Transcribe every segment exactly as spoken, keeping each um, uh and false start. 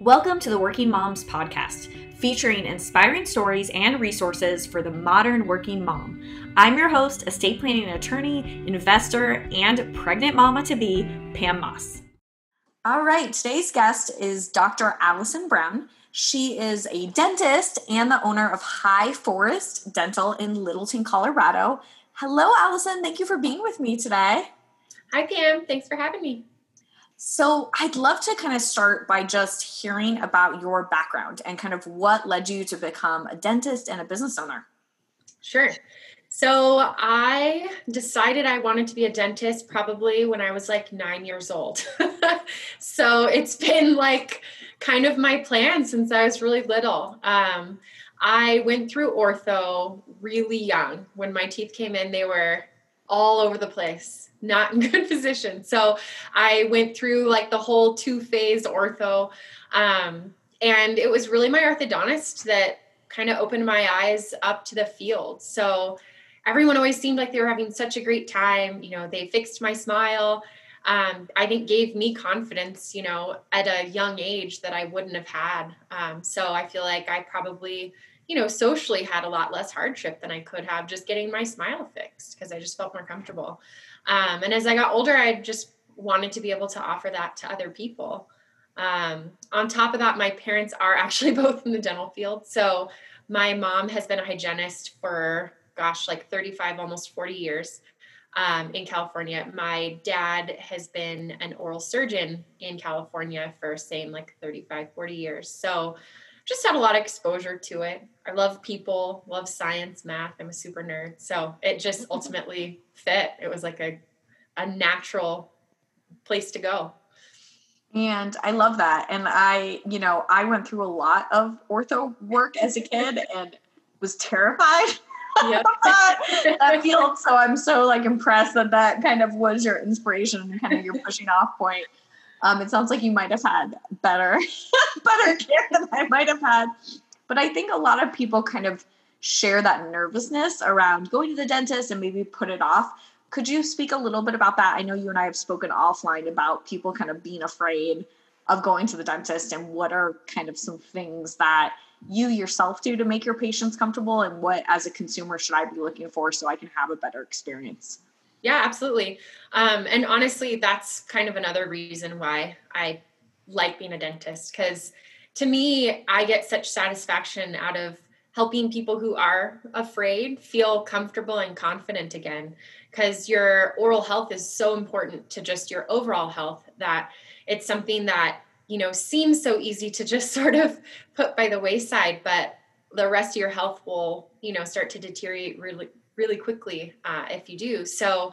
Welcome to the Working Moms Podcast, featuring inspiring stories and resources for the modern working mom. I'm your host, estate planning attorney, investor, and pregnant mama-to-be, Pam Moss. All right, today's guest is Doctor Allison Brown. She is a dentist and the owner of High Forest Dental in Littleton, Colorado. Hello, Allison. Thank you for being with me today. Hi, Pam. Thanks for having me. So I'd love to kind of start by just hearing about your background and kind of what led you to become a dentist and a business owner. Sure. So I decided I wanted to be a dentist probably when I was like nine years old. So it's been like kind of my plan since I was really little. Um, I went through ortho really young. When my teeth came in, they were all over the place, not in good position. So I went through like the whole two-phase ortho. Um, and it was really my orthodontist that kind of opened my eyes up to the field. So everyone always seemed like they were having such a great time. You know, they fixed my smile. Um, I think gave me confidence, you know, at a young age that I wouldn't have had. Um, so I feel like I probably, you know, socially had a lot less hardship than I could have just getting my smile fixed because I just felt more comfortable. Um, and as I got older, I just wanted to be able to offer that to other people. Um, on top of that, my parents are actually both in the dental field. So my mom has been a hygienist for, gosh, like thirty-five, almost forty years um, in California. My dad has been an oral surgeon in California for same like thirty-five, forty years. So just had a lot of exposure to it. I love people, love science, math. I'm a super nerd. So it just ultimately fit. It was like a, a natural place to go. And I love that. And I, you know, I went through a lot of ortho work as a kid and was terrified yep. of that, that field. So I'm so like impressed that that kind of was your inspiration and kind of your pushing off point. Um, it sounds like you might've had better, better care than I might've had. But I think a lot of people kind of share that nervousness around going to the dentist and maybe put it off. Could you speak a little bit about that? I know you and I have spoken offline about people kind of being afraid of going to the dentist and what are kind of some things that you yourself do to make your patients comfortable and what as a consumer should I be looking for so I can have a better experience? Yeah, absolutely. Um, and honestly, that's kind of another reason why I like being a dentist, because to me, I get such satisfaction out of helping people who are afraid feel comfortable and confident again, because your oral health is so important to just your overall health that it's something that, you know, seems so easy to just sort of put by the wayside, but the rest of your health will, you know, start to deteriorate really really quickly uh, if you do. So,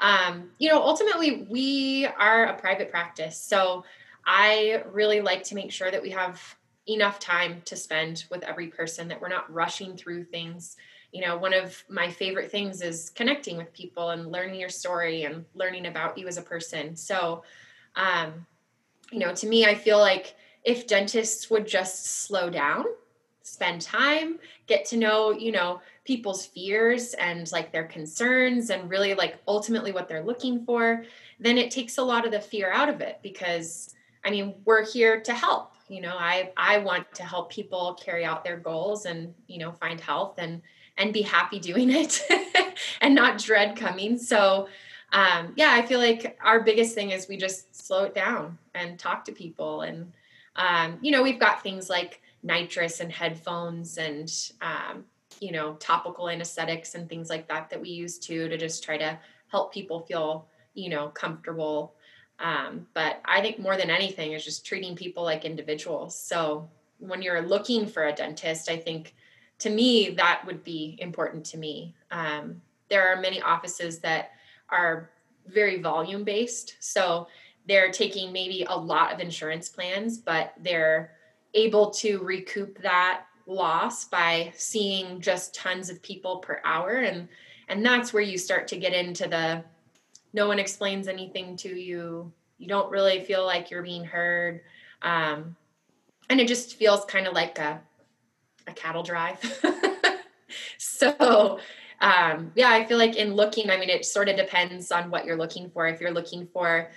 um, you know, ultimately we are a private practice. So I really like to make sure that we have enough time to spend with every person, that we're not rushing through things. You know, one of my favorite things is connecting with people and learning your story and learning about you as a person. So, um, you know, to me, I feel like if dentists would just slow down, spend time, get to know, you know, people's fears and like their concerns and really like ultimately what they're looking for, then it takes a lot of the fear out of it because I mean, we're here to help, you know, I, I want to help people carry out their goals and, you know, find health and, and be happy doing it and not dread coming. So, um, yeah, I feel like our biggest thing is we just slow it down and talk to people. And, um, you know, we've got things like nitrous and headphones and, um, you know, topical anesthetics and things like that, that we use too, to just try to help people feel, you know, comfortable. Um, but I think more than anything is just treating people like individuals. So when you're looking for a dentist, I think to me, that would be important to me. Um, there are many offices that are very volume based. So they're taking maybe a lot of insurance plans, but they're able to recoup that loss by seeing just tons of people per hour. And, and that's where you start to get into the, no one explains anything to you. You don't really feel like you're being heard. Um, and it just feels kind of like a, a cattle drive. So, um, yeah, I feel like in looking, I mean, it sort of depends on what you're looking for. If you're looking for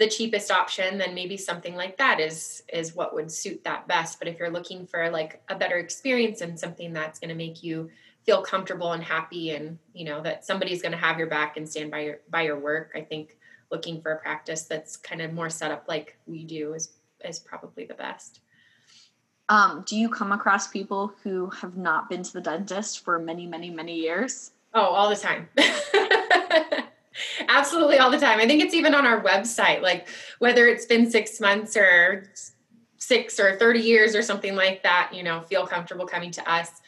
the cheapest option, then maybe something like that is, is what would suit that best. But if you're looking for like a better experience and something that's going to make you feel comfortable and happy and, you know, that somebody's going to have your back and stand by your, by your work, I think looking for a practice that's kind of more set up like we do is, is probably the best. Um, do you come across people who have not been to the dentist for many, many, many years? Oh, all the time. Absolutely all the time. I think it's even on our website, like whether it's been six months or six or thirty years or something like that, you know, feel comfortable coming to us.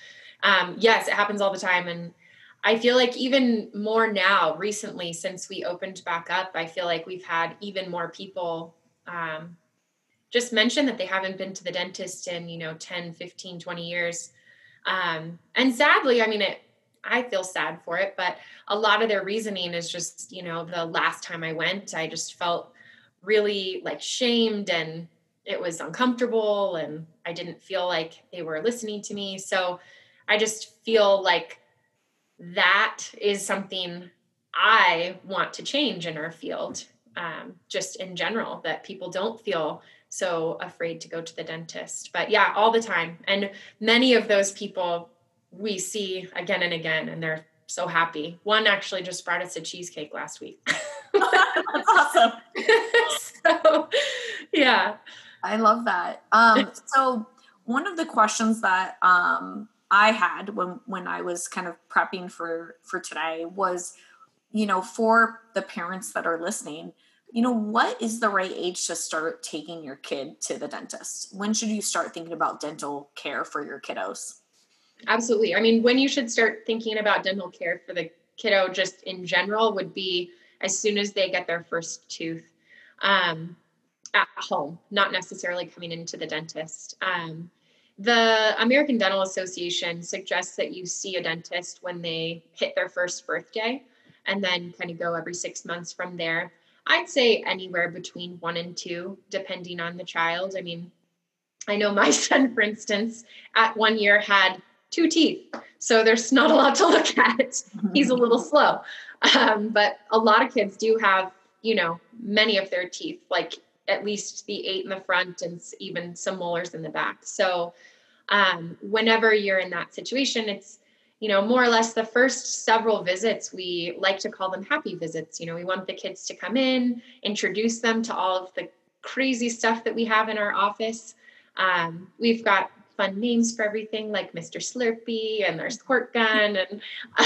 Um, yes, it happens all the time. And I feel like even more now recently, since we opened back up, I feel like we've had even more people, um, just mention that they haven't been to the dentist in, you know, ten, fifteen, twenty years. Um, and sadly, I mean, it, I feel sad for it, but a lot of their reasoning is just, you know, the last time I went, I just felt really like shamed and it was uncomfortable and I didn't feel like they were listening to me. So I just feel like that is something I want to change in our field, um, just in general, that people don't feel so afraid to go to the dentist. But yeah, all the time. And many of those people we see again and again, and they're so happy. One actually just brought us a cheesecake last week. That's awesome. So, yeah. I love that. Um, so one of the questions that um, I had when, when I was kind of prepping for, for today was, you know, for the parents that are listening, you know, what is the right age to start taking your kid to the dentist? When should you start thinking about dental care for your kiddos? Absolutely. I mean, when you should start thinking about dental care for the kiddo just in general would be as soon as they get their first tooth, um, at home, not necessarily coming into the dentist. Um, the American Dental Association suggests that you see a dentist when they hit their first birthday and then kind of go every six months from there. I'd say anywhere between one and two, depending on the child. I mean, I know my son, for instance, at one year had two teeth. So there's not a lot to look at. He's a little slow. Um, but a lot of kids do have, you know, many of their teeth, like at least the eight in the front and even some molars in the back. So um, whenever you're in that situation, it's, you know, more or less the first several visits, we like to call them happy visits. You know, we want the kids to come in, introduce them to all of the crazy stuff that we have in our office. Um, we've got fun names for everything like Mister Slurpy and there's Squirt Gun and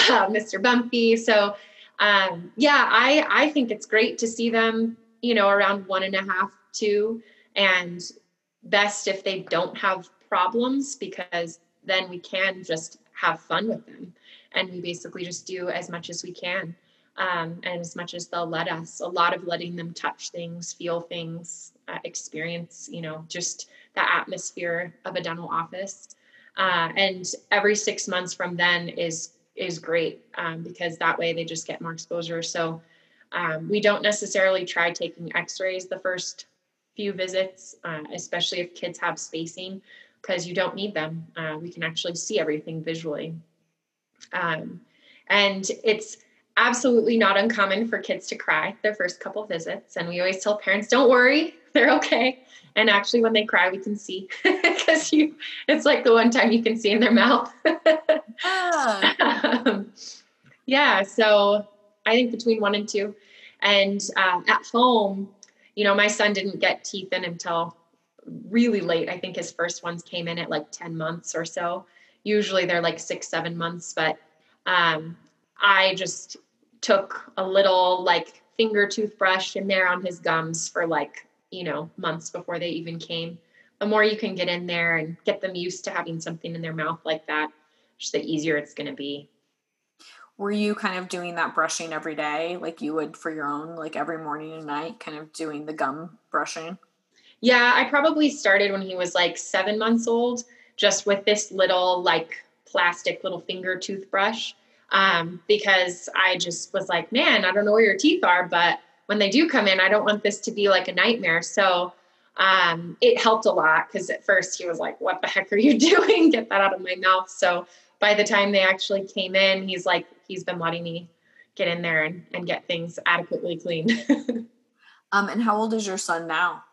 uh, Mister Bumpy. So, um, yeah, I, I think it's great to see them, you know, around one and a half, two, and best if they don't have problems, because then we can just have fun with them. And we basically just do as much as we can. Um, and as much as they'll let us, a lot of letting them touch things, feel things, uh, experience, you know, just the atmosphere of a dental office. Uh, and every six months from then is, is great, um, because that way they just get more exposure. So, um, we don't necessarily try taking x-rays the first few visits, uh, especially if kids have spacing, because you don't need them. Uh, we can actually see everything visually. Um, and it's absolutely not uncommon for kids to cry their first couple visits. And we always tell parents, don't worry, they're okay. And actually when they cry, we can see because you, it's like the one time you can see in their mouth. Yeah. Um, yeah. So I think between one and two, and uh, at home, you know, my son didn't get teeth in until really late. I think his first ones came in at like ten months or so. Usually they're like six, seven months, but um, I just took a little like finger toothbrush in there on his gums for like, you know, months before they even came. The more you can get in there and get them used to having something in their mouth like that, just the easier it's going to be. Were you kind of doing that brushing every day? Like you would for your own, like every morning and night, kind of doing the gum brushing? Yeah, I probably started when he was like seven months old, just with this little like plastic little finger toothbrush. Um, because I just was like, man, I don't know where your teeth are, but when they do come in, I don't want this to be like a nightmare. So, um, it helped a lot. Cause at first he was like, what the heck are you doing? Get that out of my mouth. So by the time they actually came in, he's like, he's been letting me get in there and, and get things adequately clean. Um, and how old is your son now?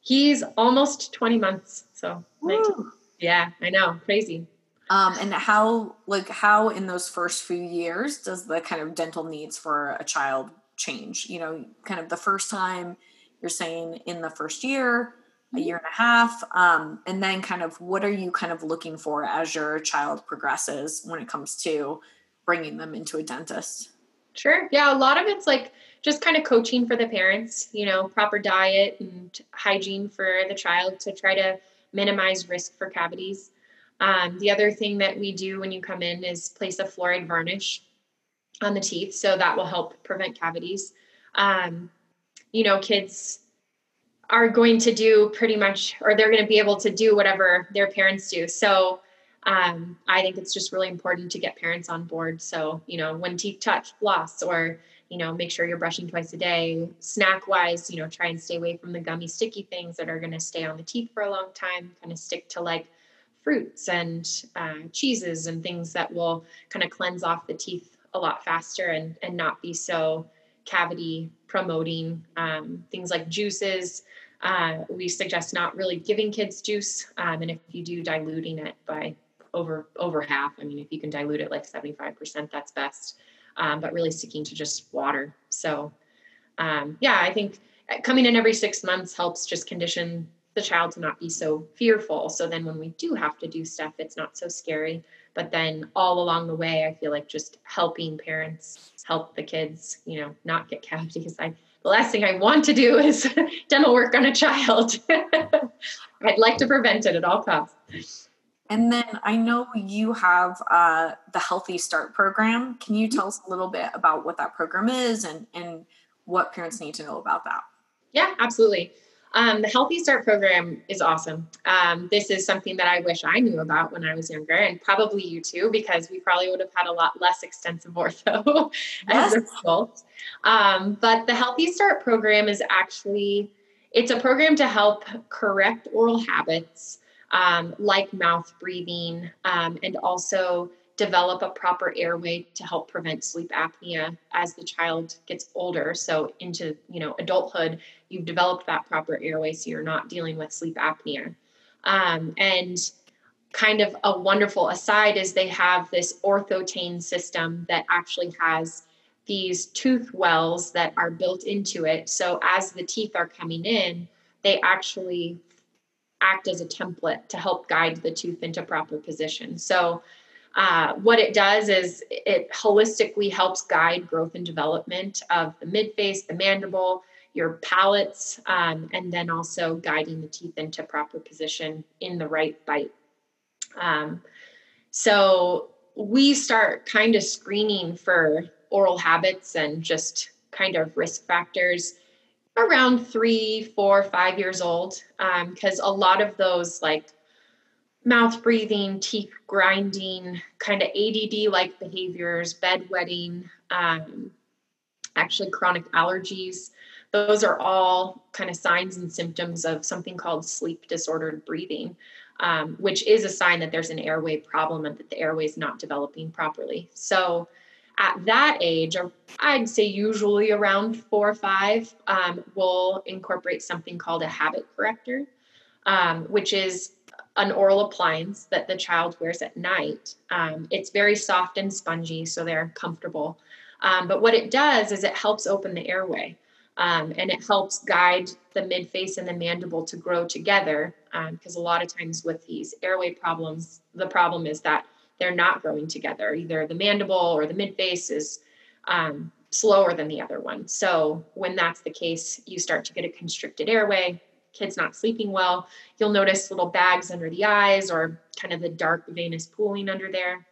He's almost twenty months. So yeah, I know. Crazy. Um, and how, like how in those first few years does the kind of dental needs for a child change? You know, kind of the first time you're saying in the first year, a year and a half. Um, and then kind of what are you kind of looking for as your child progresses when it comes to bringing them into a dentist? Sure. Yeah. A lot of it's like just kind of coaching for the parents, you know, proper diet and hygiene for the child to try to minimize risk for cavities. Um, the other thing that we do when you come in is place a fluoride varnish on the teeth. So that will help prevent cavities. Um, you know, kids are going to do pretty much, or they're going to be able to do whatever their parents do. So um, I think it's just really important to get parents on board. So, you know, when teeth touch, floss, or, you know, make sure you're brushing twice a day. Snack wise, you know, try and stay away from the gummy sticky things that are going to stay on the teeth for a long time. Kind of stick to like fruits and uh, cheeses and things that will kind of cleanse off the teeth a lot faster and, and not be so cavity promoting. Um, things like juices. Uh, we suggest not really giving kids juice. Um, and if you do, diluting it by over, over half. I mean, if you can dilute it like seventy-five percent, that's best. Um, but really sticking to just water. So, um, yeah, I think coming in every six months helps just condition the child to not be so fearful. So then when we do have to do stuff, it's not so scary, but then all along the way, I feel like just helping parents help the kids, you know, not get cavities. I, the last thing I want to do is dental work on a child. I'd like to prevent it at all costs. And then I know you have uh, the Healthy Start program. Can you tell us a little bit about what that program is and, and what parents need to know about that? Yeah, absolutely. Um, the Healthy Start program is awesome. Um, this is something that I wish I knew about when I was younger, and probably you too, because we probably would have had a lot less extensive ortho yes. as a result. Um, but the Healthy Start program is actually, it's a program to help correct oral habits, um, like mouth breathing, um, and also develop a proper airway to help prevent sleep apnea as the child gets older. So into, you know, adulthood, you've developed that proper airway, so you're not dealing with sleep apnea. Um, and kind of a wonderful aside is they have this orthotain system that actually has these tooth wells that are built into it. So as the teeth are coming in, they actually act as a template to help guide the tooth into proper position. So Uh, what it does is it holistically helps guide growth and development of the midface, the mandible, your palates, um, and then also guiding the teeth into proper position in the right bite. Um, so we start kind of screening for oral habits and just kind of risk factors around three, four, five years old, um, because a lot of those like mouth breathing, teeth grinding, kind of A D D-like behaviors, bedwetting, um, actually chronic allergies. Those are all kind of signs and symptoms of something called sleep disordered breathing, um, which is a sign that there's an airway problem and that the airway is not developing properly. So at that age, I'd say usually around four or five, um, we'll incorporate something called a habit corrector, um, which is an oral appliance that the child wears at night. Um, it's very soft and spongy, so they're comfortable. Um, but what it does is it helps open the airway, um, and it helps guide the midface and the mandible to grow together, because um, a lot of times with these airway problems, the problem is that they're not growing together. Either the mandible or the midface is um, slower than the other one. So when that's the case, you start to get a constricted airway, kid's not sleeping well. You'll notice little bags under the eyes or kind of the dark venous pooling under there.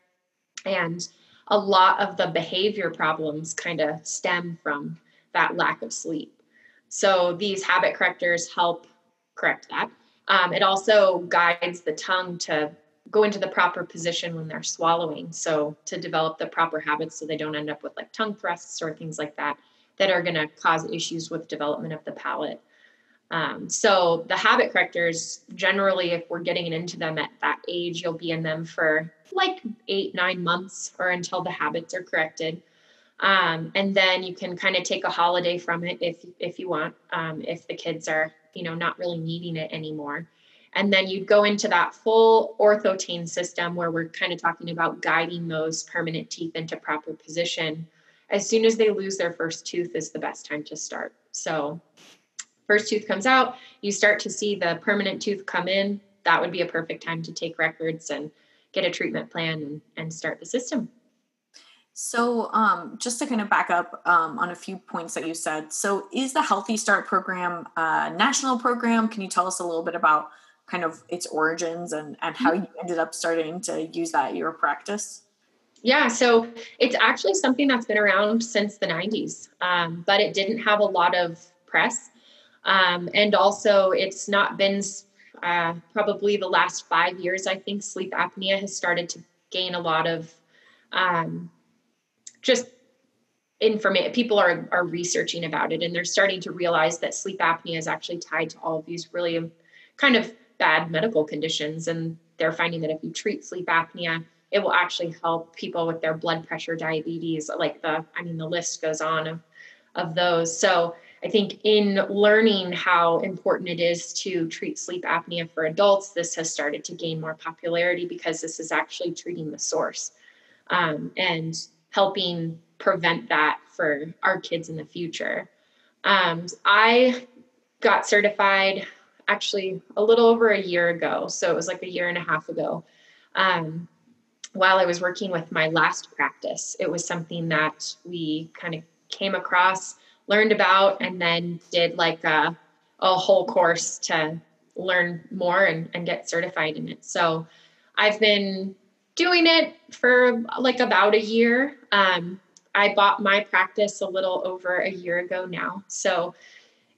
And a lot of the behavior problems kind of stem from that lack of sleep. So these habit correctors help correct that. Um, it also guides the tongue to go into the proper position when they're swallowing. So to develop the proper habits so they don't end up with like tongue thrusts or things like that, that are going to cause issues with development of the palate. Um, so the habit correctors, generally, if we're getting into them at that age, you'll be in them for like eight, nine months or until the habits are corrected. Um, and then you can kind of take a holiday from it if, if you want, um, if the kids are, you know, not really needing it anymore. And then you'd go into that full orthotain system where we're kind of talking about guiding those permanent teeth into proper position. As soon as they lose their first tooth is the best time to start. So first tooth comes out, you start to see the permanent tooth come in. That would be a perfect time to take records and get a treatment plan and, and start the system. So um, just to kind of back up um, on a few points that you said. So is the Healthy Start program a national program? Can you tell us a little bit about kind of its origins and, and how you ended up starting to use that in your practice? Yeah, so it's actually something that's been around since the nineties, um, but it didn't have a lot of press. Um, and also it's not been uh, probably the last five years, I think sleep apnea has started to gain a lot of um, just information. People are, are researching about it and they're starting to realize that sleep apnea is actually tied to all of these really kind of bad medical conditions. And they're finding that if you treat sleep apnea, it will actually help people with their blood pressure, diabetes, like the, I mean, the list goes on of, of those. So I think in learning how important it is to treat sleep apnea for adults, this has started to gain more popularity because this is actually treating the source um, and helping prevent that for our kids in the future. Um, I got certified actually a little over a year ago. So it was like a year and a half ago. Um, While I was working with my last practice, it was something that we kind of came across, learned about, and then did like a, a whole course to learn more and, and get certified in it. So I've been doing it for like about a year. Um, I bought my practice a little over a year ago now. So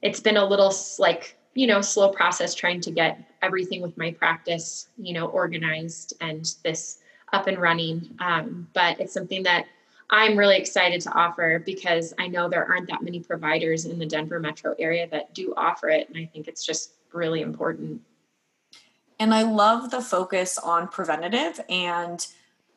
it's been a little like, you know, slow process trying to get everything with my practice, you know, organized and this up and running. Um, but it's something that I'm really excited to offer because I know there aren't that many providers in the Denver metro area that do offer it. And I think it's just really important. And I love the focus on preventative and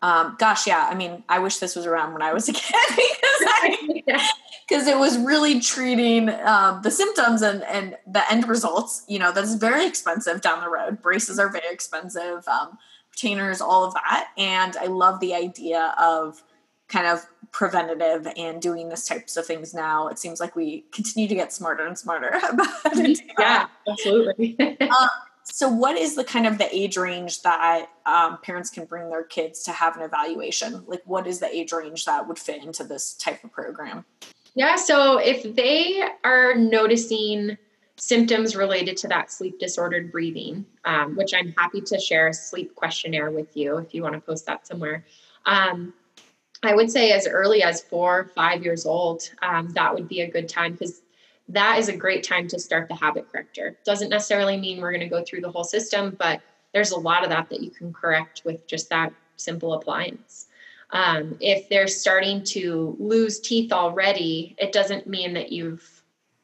um, gosh, yeah. I mean, I wish this was around when I was a kid because I, yeah. It was really treating um, the symptoms and, and the end results, you know, that's very expensive down the road. Braces are very expensive. Um, retainers, all of that. And I love the idea of kind of preventative and doing this types of things now. It seems like we continue to get smarter and smarter about it. Yeah, absolutely. um, so what is the kind of the age range that um, parents can bring their kids to have an evaluation? Like what is the age range that would fit into this type of program? Yeah. So if they are noticing symptoms related to that sleep disordered breathing, um, which I'm happy to share a sleep questionnaire with you if you want to post that somewhere. Um, I would say as early as four, five years old, um, that would be a good time because that is a great time to start the habit corrector. Doesn't necessarily mean we're going to go through the whole system, but there's a lot of that that you can correct with just that simple appliance. Um, if they're starting to lose teeth already, it doesn't mean that you've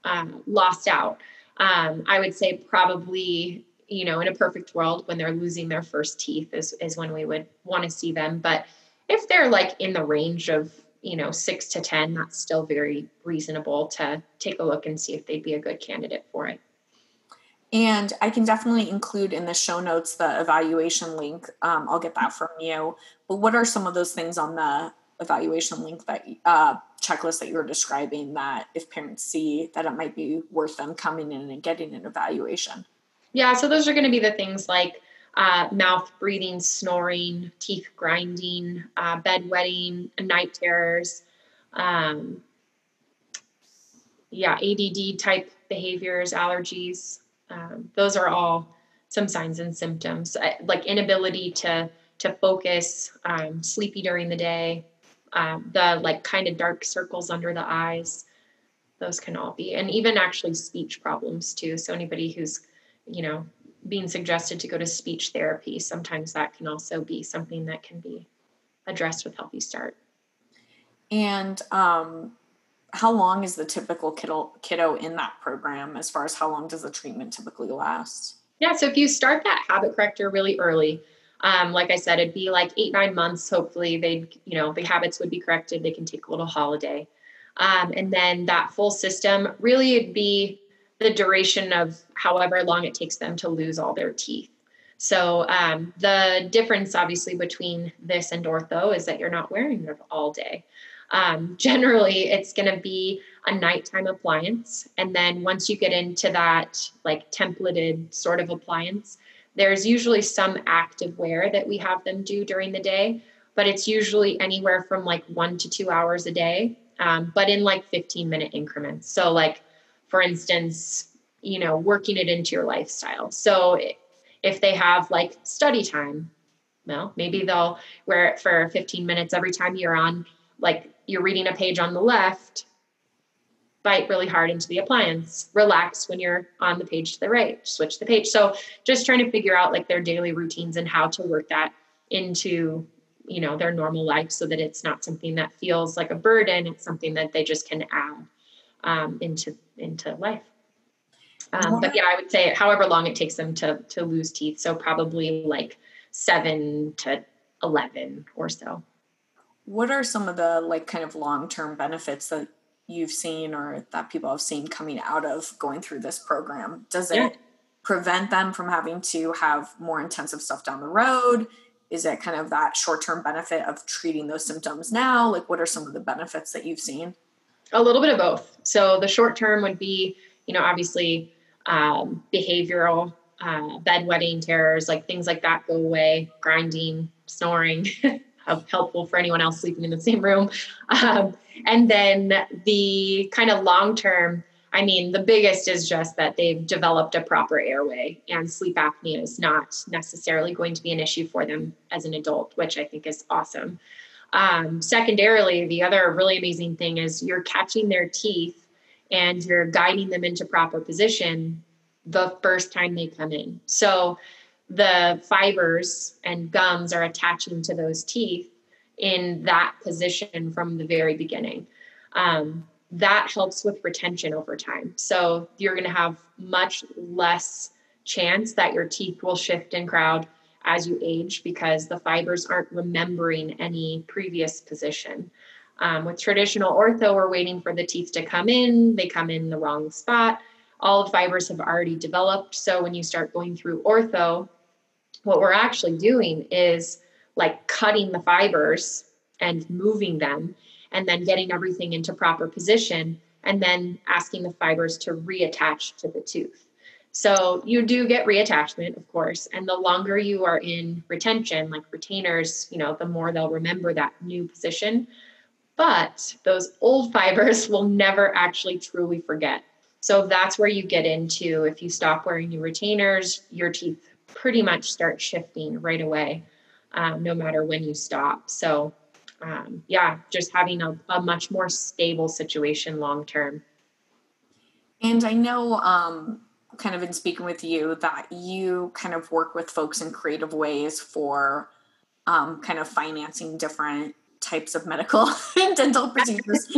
um, lost out. Um, I would say probably, you know, in a perfect world when they're losing their first teeth is, is when we would want to see them. But if they're like in the range of, you know, six to ten, that's still very reasonable to take a look and see if they'd be a good candidate for it. And I can definitely include in the show notes, the evaluation link. Um, I'll get that from you, but what are some of those things on the evaluation link that, uh, checklist that you were describing that if parents see that it might be worth them coming in and getting an evaluation? Yeah. So those are going to be the things like uh, mouth breathing, snoring, teeth grinding, uh, bedwetting, night terrors. Um, yeah. A D D type behaviors, allergies. Um, those are all some signs and symptoms uh, like inability to, to focus, um, sleepy during the day. Um, the like kind of dark circles under the eyes, those can all be, and even actually speech problems too. So anybody who's, you know, being suggested to go to speech therapy, sometimes that can also be something that can be addressed with Healthy Start. And um, how long is the typical kiddo, kiddo in that program as far as how long does the treatment typically last? Yeah. So if you start that habit corrector really early, Um, like I said, it'd be like eight, nine months. Hopefully they'd, you know, the habits would be corrected. They can take a little holiday. Um, and then that full system really would be the duration of however long it takes them to lose all their teeth. So um, the difference obviously between this and ortho is that you're not wearing it all day. Um, generally it's going to be a nighttime appliance. And then once you get into that like templated sort of appliance, there's usually some active wear that we have them do during the day, but it's usually anywhere from like one to two hours a day, um, but in like fifteen minute increments. So like, for instance, you know, working it into your lifestyle. So if they have like study time, well, maybe they'll wear it for fifteen minutes every time you're on, like you're reading a page on the left, bite really hard into the appliance, relax when you're on the page to the right, switch the page. So just trying to figure out like their daily routines and how to work that into, you know, their normal life so that it's not something that feels like a burden. It's something that they just can add um, into, into life. Um, but yeah, I would say however long it takes them to, to lose teeth. So probably like seven to eleven or so. What are some of the like kind of long-term benefits that you've seen or that people have seen coming out of going through this program? Does it yeah. prevent them from having to have more intensive stuff down the road? Is it kind of that short-term benefit of treating those symptoms now? Like what are some of the benefits that you've seen? A little bit of both. So the short-term would be, you know, obviously um, behavioral, uh, bedwetting terrors, like things like that go away, grinding, snoring, helpful for anyone else sleeping in the same room. Um, and then the kind of long-term, I mean, the biggest is just that they've developed a proper airway and sleep apnea is not necessarily going to be an issue for them as an adult, which I think is awesome. Um, secondarily, the other really amazing thing is you're catching their teeth and you're guiding them into proper position the first time they come in. So the fibers and gums are attaching to those teeth in that position from the very beginning. Um, that helps with retention over time. So you're going to have much less chance that your teeth will shift and crowd as you age because the fibers aren't remembering any previous position. Um, with traditional ortho, we're waiting for the teeth to come in. They come in the wrong spot. All the fibers have already developed. So when you start going through ortho, what we're actually doing is like cutting the fibers and moving them and then getting everything into proper position and then asking the fibers to reattach to the tooth. So you do get reattachment, of course, and the longer you are in retention, like retainers, you know, the more they'll remember that new position, but those old fibers will never actually truly forget. So that's where you get into, if you stop wearing your retainers, your teeth pretty much start shifting right away, um, no matter when you stop. So um, yeah, just having a, a much more stable situation long-term. And I know um, kind of in speaking with you that you kind of work with folks in creative ways for um, kind of financing different types of medical and dental procedures.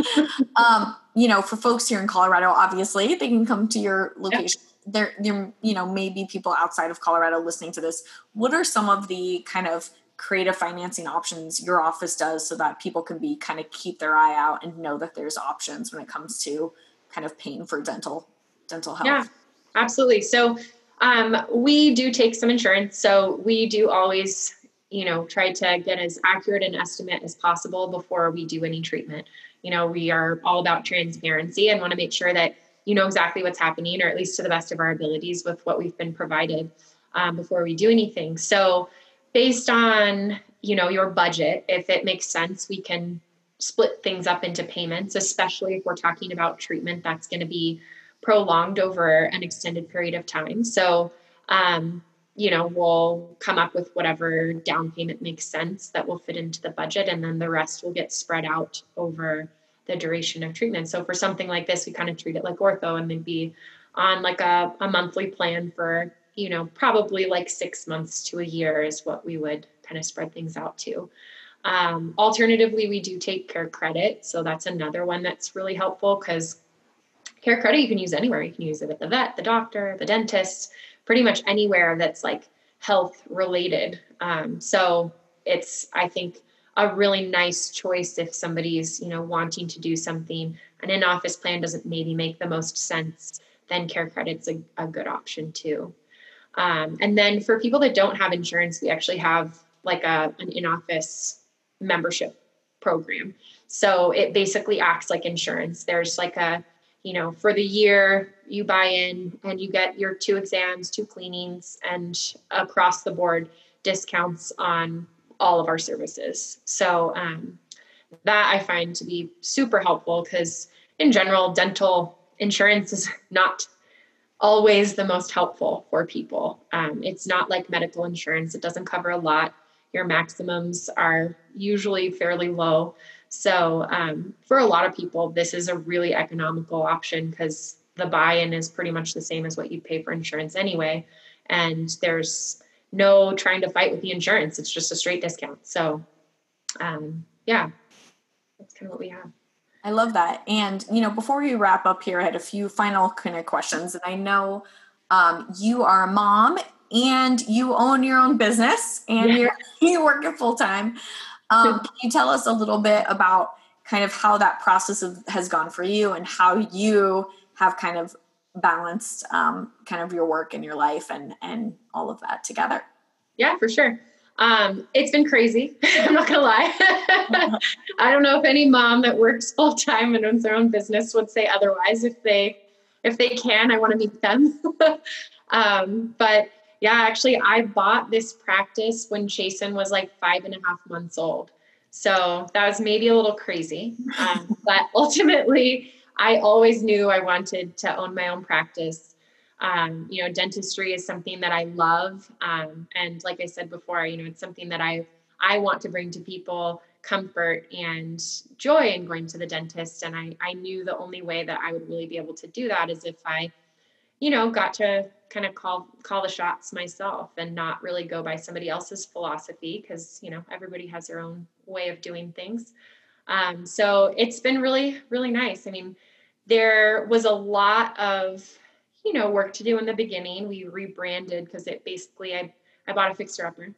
um, you know, for folks here in Colorado, obviously they can come to your location. Yep. There, there, you know, maybe people outside of Colorado listening to this. What are some of the kind of creative financing options your office does so that people can be kind of keep their eye out and know that there's options when it comes to kind of paying for dental, dental health? Yeah, absolutely. So um, we do take some insurance. So we do always, you know, try to get as accurate an estimate as possible before we do any treatment. You know, we are all about transparency and want to make sure that you know exactly what's happening, or at least to the best of our abilities with what we've been provided um, before we do anything. So based on, you know, your budget, if it makes sense, we can split things up into payments, especially if we're talking about treatment that's going to be prolonged over an extended period of time. So, um, you know, we'll come up with whatever down payment makes sense that will fit into the budget. And then the rest will get spread out over the duration of treatment. So for something like this, we kind of treat it like ortho and they'd be on like a, a monthly plan for, you know, probably like six months to a year is what we would kind of spread things out to. Um, alternatively, we do take Care Credit. So that's another one that's really helpful because Care Credit, you can use anywhere. You can use it at the vet, the doctor, the dentist, pretty much anywhere that's like health related. Um, so it's, I think, a really nice choice if somebody's, you know, wanting to do something and an in-office plan doesn't maybe make the most sense, then Care Credit's a, a good option too. Um, and then for people that don't have insurance, we actually have like a, an in-office membership program. So it basically acts like insurance. There's like a, you know, for the year you buy in and you get your two exams, two cleanings, and across the board discounts on all of our services. So um, that I find to be super helpful because in general, dental insurance is not always the most helpful for people. Um, it's not like medical insurance. It doesn't cover a lot. Your maximums are usually fairly low. So um, for a lot of people, this is a really economical option because the buy-in is pretty much the same as what you pay for insurance anyway. And there's no trying to fight with the insurance. It's just a straight discount. So um, yeah, that's kind of what we have. I love that. And, you know, before we wrap up here, I had a few final kind of questions. And I know um, you are a mom and you own your own business and yeah. you're, you work it full time. Um, can you tell us a little bit about kind of how that process of, has gone for you and how you have kind of balanced um, kind of your work and your life and, and all of that together? Yeah, for sure. Um, it's been crazy. I'm not going to lie. I don't know if any mom that works full time and owns their own business would say otherwise. If they, if they can, I want to meet them. um, but yeah, actually I bought this practice when Chasen was like five and a half months old. So that was maybe a little crazy. Um, but ultimately I always knew I wanted to own my own practice. Um, you know, dentistry is something that I love. Um, and like I said before, you know, it's something that I, I want to bring to people comfort and joy in going to the dentist. And I, I knew the only way that I would really be able to do that is if I, you know, got to kind of call, call the shots myself and not really go by somebody else's philosophy. Cause you know, everybody has their own way of doing things. Um, so it's been really, really nice. I mean, there was a lot of, you know, work to do in the beginning. We rebranded because it basically, I, I bought a fixer-upper.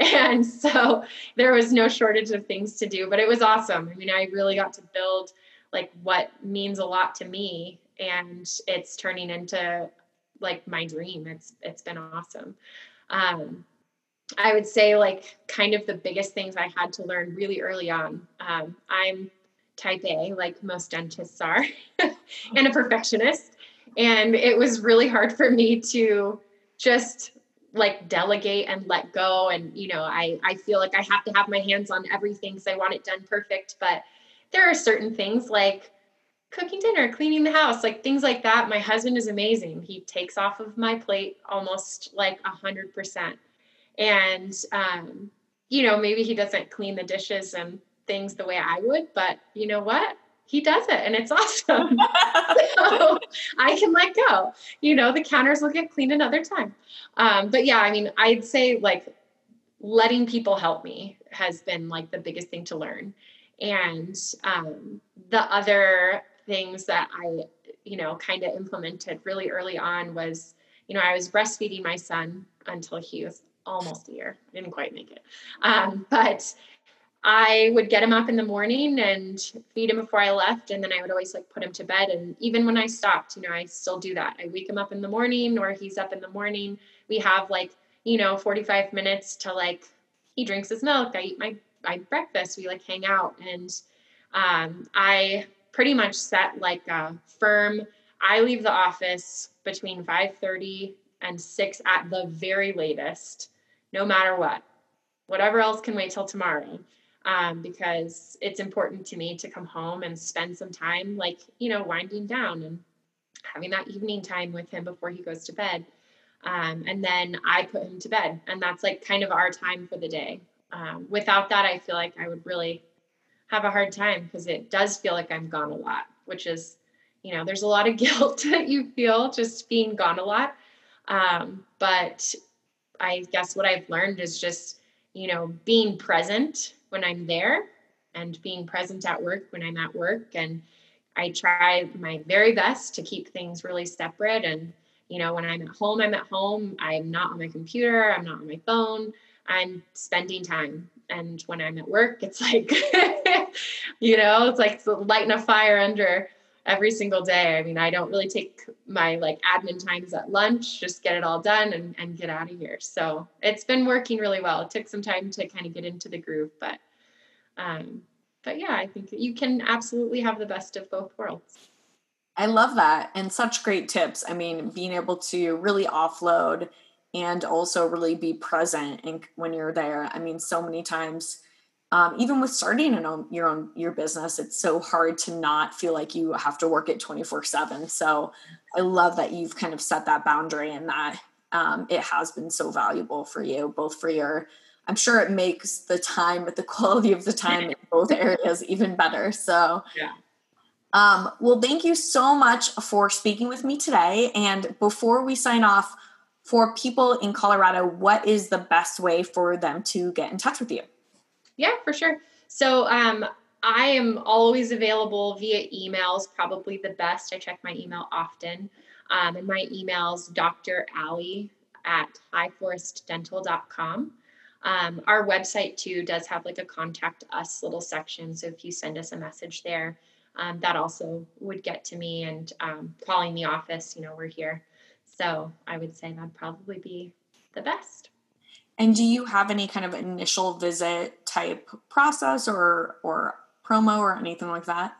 And so there was no shortage of things to do, but it was awesome. I mean, I really got to build like what means a lot to me, and it's turning into like my dream. It's, it's been awesome. Um, I would say like kind of the biggest things I had to learn really early on. Um, I'm type A, like most dentists are, and a perfectionist. And it was really hard for me to just like delegate and let go. And, you know, I, I feel like I have to have my hands on everything because I want it done perfect. But there are certain things like cooking dinner, cleaning the house, like things like that. My husband is amazing. He takes off of my plate almost like a hundred percent. And, um, you know, maybe he doesn't clean the dishes and things the way I would, but you know what? He does it and it's awesome. So I can let go, you know, the counters will get cleaned another time. Um, but yeah, I mean, I'd say like letting people help me has been like the biggest thing to learn. And, um, the other things that I, you know, kind of implemented really early on was, you know, I was breastfeeding my son until he was almost a year. I didn't quite make it. Um, but I would get him up in the morning and feed him before I left. And then I would always like put him to bed. And even when I stopped, you know, I still do that. I wake him up in the morning or he's up in the morning. We have like, you know, forty-five minutes to like, he drinks his milk. I eat my, my breakfast. We like hang out. And, um, I pretty much set like a firm, I leave the office between five thirty and six at the very latest, no matter what, whatever else can wait till tomorrow. Um, because it's important to me to come home and spend some time, like, you know, winding down and having that evening time with him before he goes to bed. Um, and then I put him to bed, and that's like kind of our time for the day. Um, without that, I feel like I would really have a hard time because it does feel like I'm gone a lot, which is, you know, there's a lot of guilt that you feel just being gone a lot. Um, but I guess what I've learned is just, you know, being present when I'm there and being present at work when I'm at work. And I try my very best to keep things really separate and You know, when I'm at home, I'm at home. I'm not on my computer. I'm not on my phone. I'm spending time. And when I'm at work, it's like, you know, it's like lighting a fire under every single day. I mean, I don't really take my like admin times at lunch, just get it all done and, and get out of here. So it's been working really well. It took some time to kind of get into the groove, but, um, but yeah, I think you can absolutely have the best of both worlds. I love that. And such great tips. I mean, being able to really offload and also really be present and when you're there. I mean, so many times, um, even with starting an own, your own, your business, it's so hard to not feel like you have to work it twenty-four seven. So I love that you've kind of set that boundary and that, um, it has been so valuable for you, both for your, I'm sure it makes the time, but the quality of the time in both areas even better. So yeah. Um, well, thank you so much for speaking with me today. And before we sign off, for people in Colorado, what is the best way for them to get in touch with you? Yeah, for sure. So um, I am always available via emails, probably the best. I check my email often. Um, and my email's Doctor Allie at high forest dental dot com. Um, our website too does have like a contact us little section. So if you send us a message there, Um, that also would get to me, and um, calling the office, you know, we're here. So I would say that'd probably be the best. And do you have any kind of initial visit type process or, or promo or anything like that?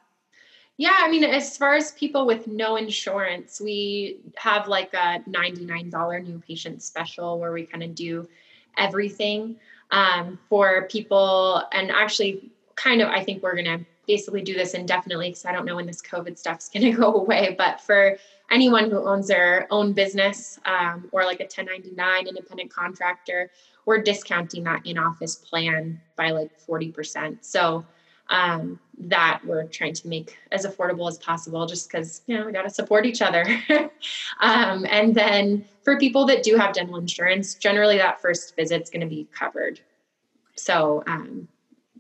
Yeah. I mean, as far as people with no insurance, we have like a ninety-nine dollars new patient special where we kind of do everything um, for people. And actually kind of, I think we're going to basically do this indefinitely because I don't know when this COVID stuff's going to go away. But for anyone who owns their own business um, or like a ten ninety-nine independent contractor, we're discounting that in-office plan by like forty percent. So um, that we're trying to make as affordable as possible just because, you know, we got to support each other. um, and then for people that do have dental insurance, generally that first visit's going to be covered. So um,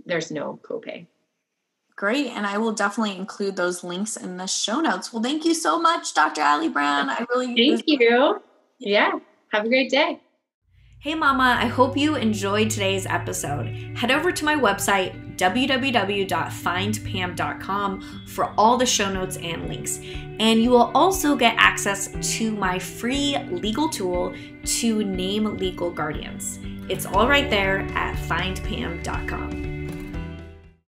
there's no copay. Great. And I will definitely include those links in the show notes. Well, thank you so much, Doctor Allie Brown. I really thank you. Yeah. Have a great day. Hey, Mama. I hope you enjoyed today's episode. Head over to my website, w w w dot find pam dot com, for all the show notes and links. And you will also get access to my free legal tool to name legal guardians. It's all right there at find pam dot com.